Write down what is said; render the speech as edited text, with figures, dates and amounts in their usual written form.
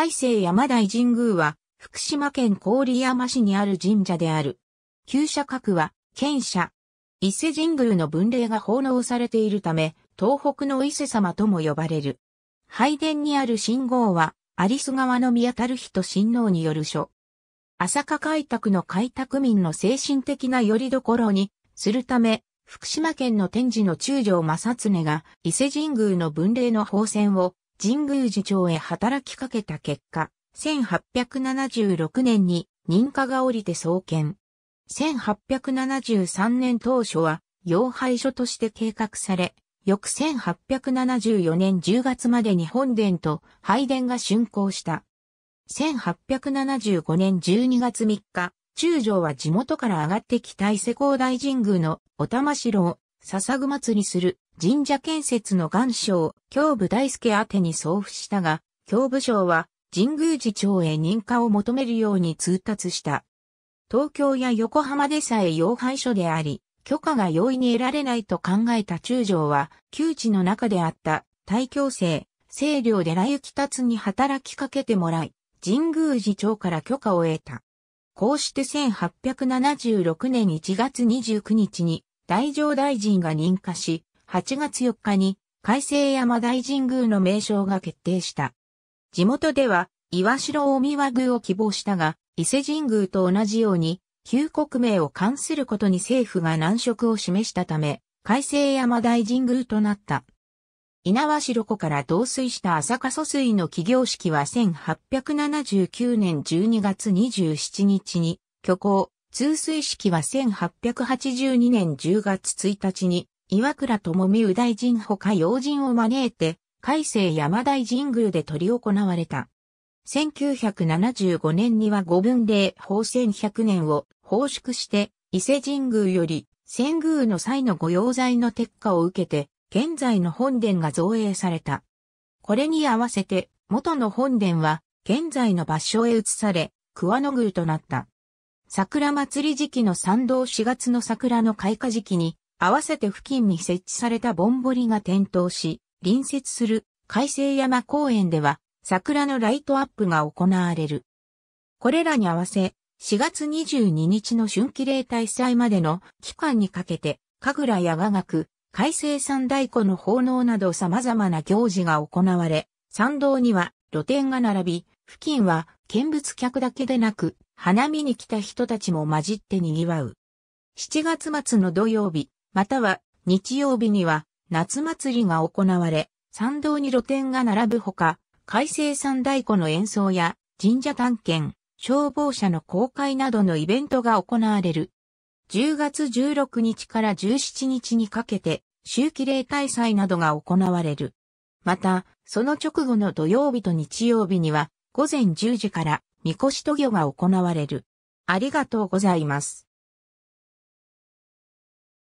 開成山大神宮は、福島県郡山市にある神社である。旧社格は、県社。伊勢神宮の文礼が奉納されているため、東北の伊勢様とも呼ばれる。拝殿にある神号は、有栖川宮樽人親王による書。朝霞開拓の開拓民の精神的な拠り所に、するため、福島県の天智の中将正恒が、伊勢神宮の文礼の奉撰を、神宮寺町へ働きかけた結果、1876年に認可が下りて創建。1873年当初は、要拝所として計画され、翌1874年10月までに本殿と拝殿が竣工した。1875年12月3日、中将は地元から上がってきた伊勢高大神宮のお玉城を捧ぐ祭りする神社建設の願書を京武大助宛てに送付したが、京武省は神宮寺町へ認可を求めるように通達した。東京や横浜でさえ要拝所であり、許可が容易に得られないと考えた中将は、旧地の中であった大京生、清涼寺行達に働きかけてもらい、神宮寺町から許可を得た。こうして1876年1月29日に太政大臣が認可し、8月4日に開成山大神宮の名称が決定した。地元では、岩城大神宮を希望したが、伊勢神宮と同じように、旧国名を冠することに政府が難色を示したため、開成山大神宮となった。猪苗代湖から導水した朝霞疎水の起業式は1879年12月27日に、挙行、通水式は1882年10月1日に、岩倉具視右大臣ほか要人を招いて、開成山大神宮で執り行われた。1975年には御文礼奉撰100年を奉祝して、伊勢神宮より、遷宮の際の御用材の撤下を受けて、現在の本殿が造営された。これに合わせて、元の本殿は、現在の場所へ移され、桑野宮となった。桜祭り時期の参道4月の桜の開花時期に、合わせて付近に設置されたぼんぼりが点灯し、隣接する開成山公園では、桜のライトアップが行われる。これらに合わせ、4月22日の春季例大祭までの期間にかけて、神楽や雅楽、開成三大鼓の奉納など様々な行事が行われ、参道には露店が並び、付近は見物客だけでなく、花見に来た人たちも混じって賑わう。7月末の土曜日、または日曜日には夏祭りが行われ、参道に露店が並ぶほか、開成三大鼓の演奏や神社探検、消防車の公開などのイベントが行われる。10月16日から17日にかけて、秋季例大祭などが行われる。また、その直後の土曜日と日曜日には、午前10時から、神輿渡御が行われる。ありがとうございます。